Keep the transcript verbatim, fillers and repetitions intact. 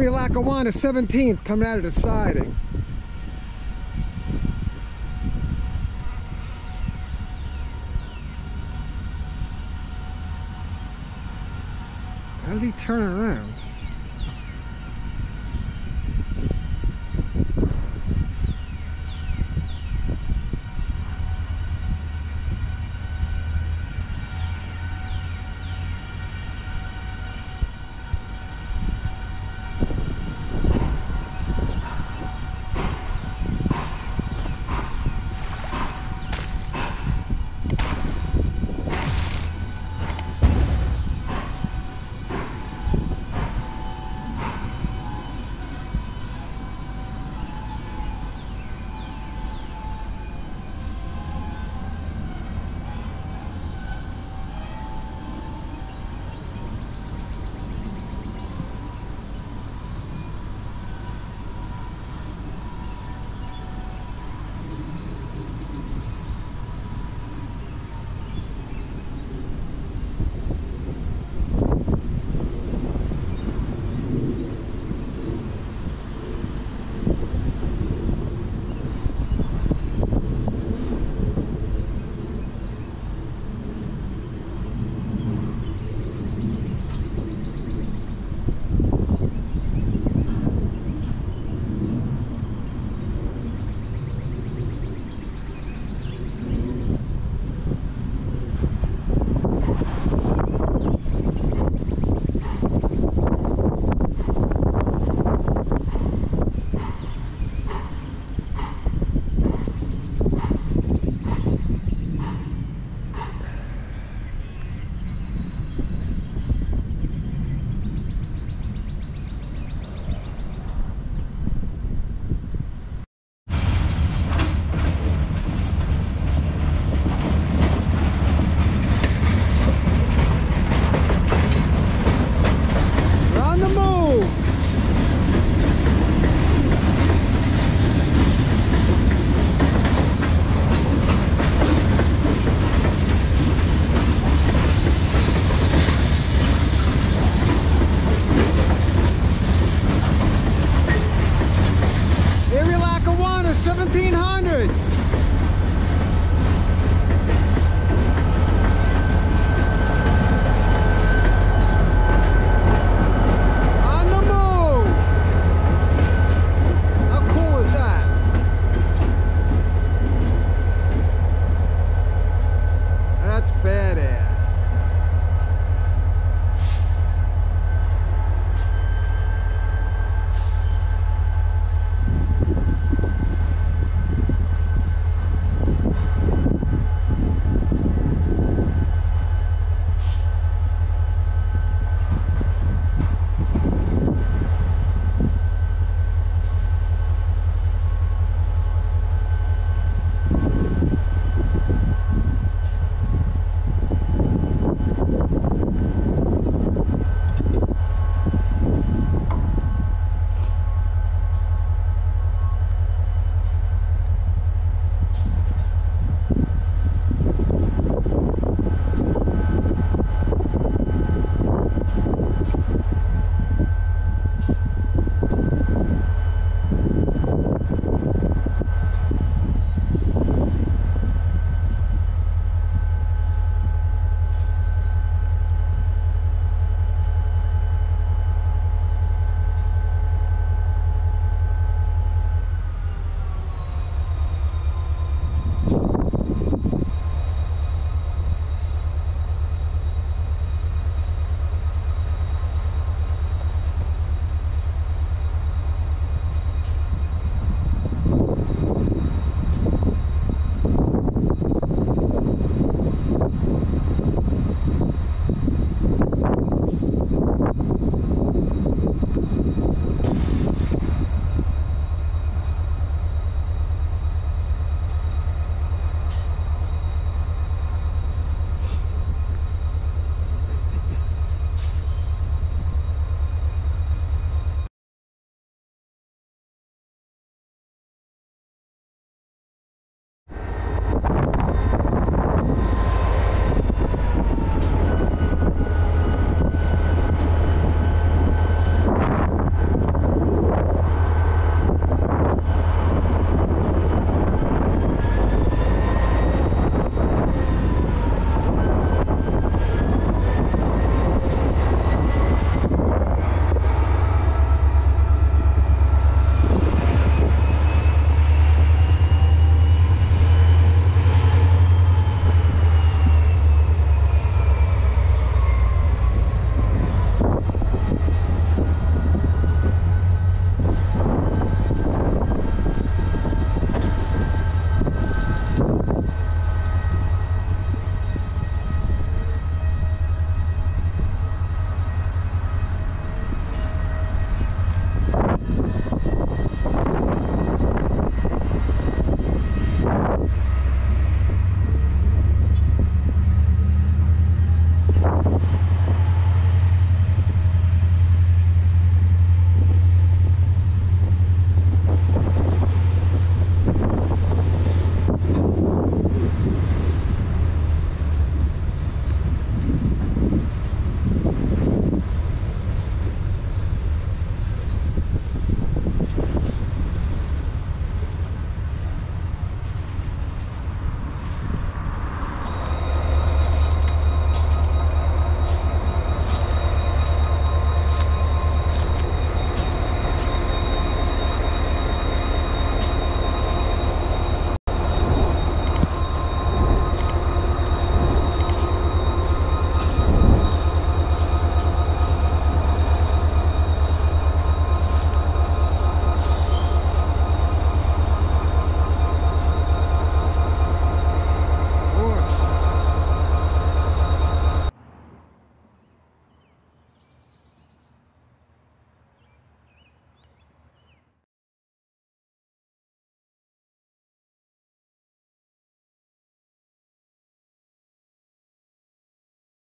Erie Lackawanna seventeenth coming out of the siding. How did he turn around?